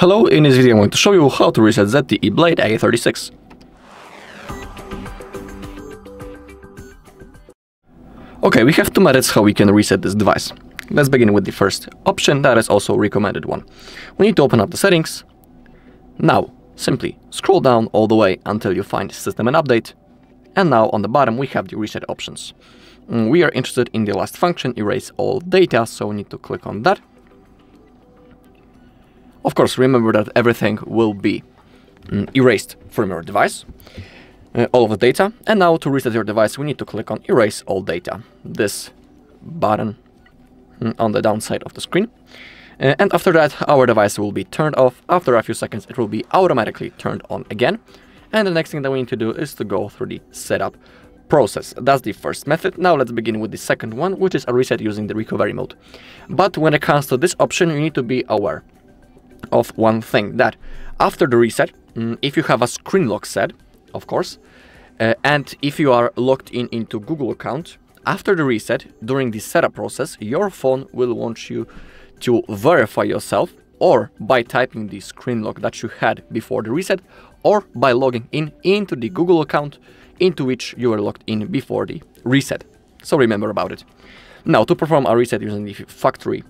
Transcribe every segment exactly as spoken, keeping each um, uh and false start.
Hello, in this video I'm going to show you how to reset Z T E Blade A thirty-six. Okay, we have two methods how we can reset this device. Let's begin with the first option, that is also recommended one. We need to open up the settings. Now, simply scroll down all the way until you find System and Update. And now on the bottom we have the reset options. We are interested in the last function, erase all data, so we need to click on that. Of course, remember that everything will be mm, erased from your device, uh, all of the data. And now to reset your device, we need to click on Erase All Data, this button mm, on the downside of the screen. Uh, and after that, our device will be turned off. After a few seconds, it will be automatically turned on again. And the next thing that we need to do is to go through the setup process. That's the first method. Now let's begin with the second one, which is a reset using the recovery mode. But when it comes to this option, you need to be aware of one thing, that after the reset, if you have a screen lock set, of course, uh, and if you are logged in into Google account, after the reset, during the setup process, your phone will want you to verify yourself, or by typing the screen lock that you had before the reset, or by logging in into the Google account into which you were logged in before the reset. So remember about it. Now, to perform a reset using the factory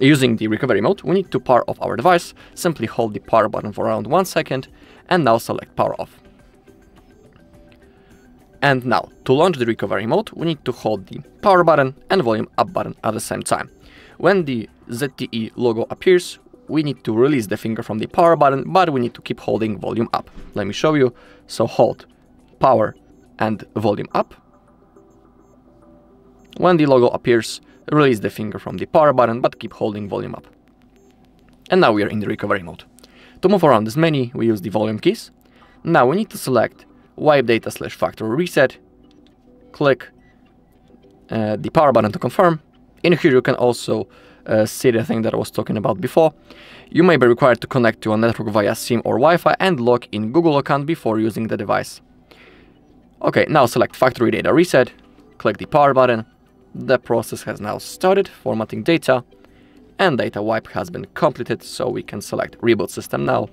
Using the recovery mode, we need to power off our device. Simply hold the power button for around one second and now select power off. And now, to launch the recovery mode, we need to hold the power button and volume up button at the same time. When the Z T E logo appears, we need to release the finger from the power button, but we need to keep holding volume up. Let me show you. So hold power and volume up. When the logo appears, release the finger from the power button, but keep holding volume up. And now we are in the recovery mode. To move around this menu, we use the volume keys. Now we need to select wipe data slash factory reset, click uh, the power button to confirm. In here you can also uh, see the thing that I was talking about before. You may be required to connect to a network via SIM or Wi-Fi and log in Google account before using the device. Okay, now select factory data reset, click the power button. The process has now started, formatting data, and data wipe has been completed, so we can select Reboot System now,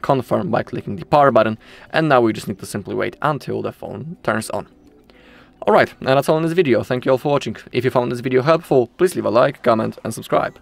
confirm by clicking the power button, and now we just need to simply wait until the phone turns on. Alright, and that's all in this video. Thank you all for watching. If you found this video helpful, please leave a like, comment, and subscribe.